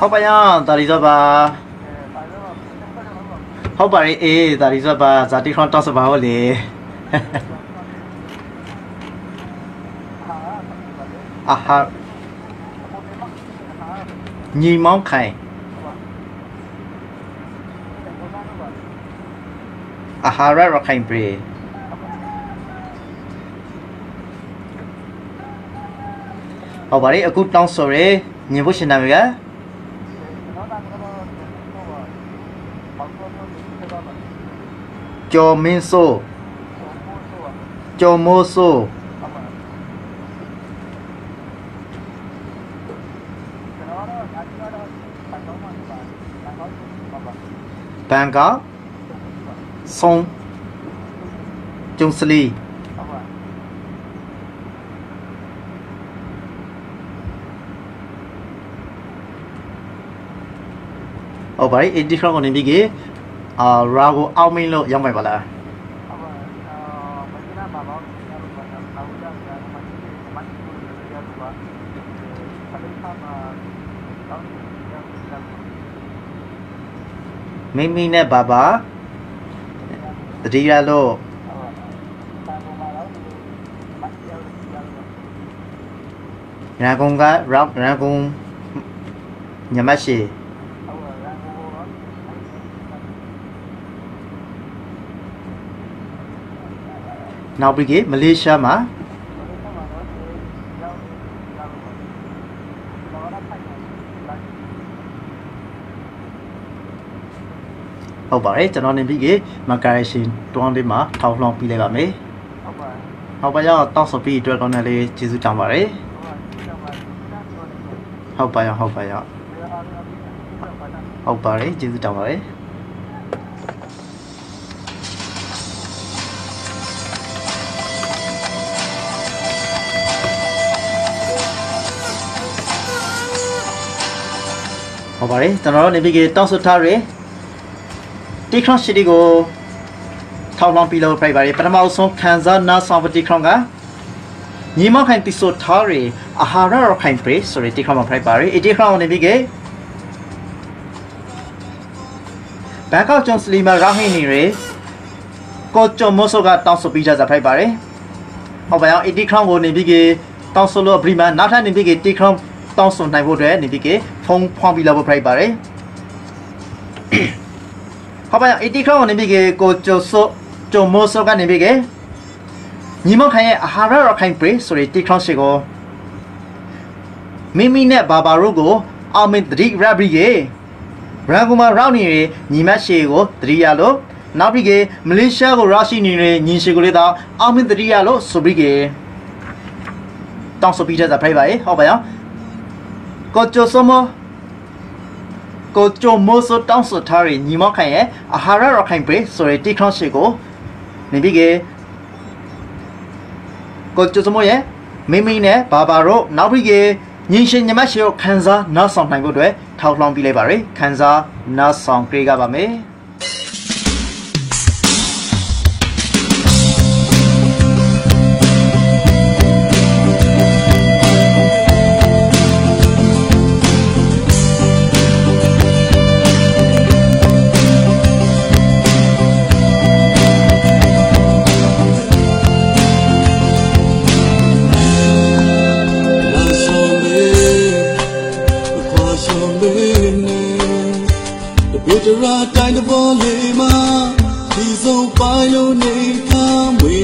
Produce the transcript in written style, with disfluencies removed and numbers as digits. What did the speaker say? Hopanya, that is a bar. Hopari, eh, that is a bar. That is not a bar. Aha. Ni Monkai. Aha, Rara Cambri. Hopari, a good long story. Ni Bush Naviga. Chominso, Chomoso, Bangkok, Song, Jungsli, oh, baik, ini kalau kau ni begini. Rago Almilo yang baik pula. Mimi ne baba, dia lo. Ragung ga, ragung nyamasi. Now brigade Malaysia ma oh bari cho nên brigade Malaysia tuang đi ma thao long pi le ba me oh ba ya tao so pi twa kon le chi su chang ba re oh ba ya oh bari chi su chang ba re Obari, tano navigate down Sutari. Decron City go. Town below Privary, but I'm also Kansas, not some of Decronga. Nemo can be so tarry. A horror of kind place, sorry, Decron Privary. A Decron navigate. Back out John's Lima Rahini Ray. Gojo Mosoga down Sobijas at Privary. Obaya, a Decron will navigate down solo Brima, not an navigate Decron. Thousand nine hundred navigate, Hong Kong below Privary. How about it? Decron navigate, go to so Jomosoga navigate. Nimokai, a harrow kind place, sorry, Decron Sigo. Mimi net Babarugo, Almond Dig Rabrigay. Raguma Rowney, Nimashego, Trialo, Nabrigay, Malaysia, Rashi Nire, Ninsigulida, Almond Trialo, Sobrigay. Thousand Peters at Privary, how about? Gojo Somo Gojo Moso down Sotari, Nimokai, a Harara can break, sorry, Decron Shego, Nibige Gojo Somoye, Mimine, Babaro, Nabrige, Nishin Yamashio, Kanza, not some time good, Tao Long Bilebari, Kanza, not some Grigabame. Time to ball, Lima. He's so fine, your name, come with.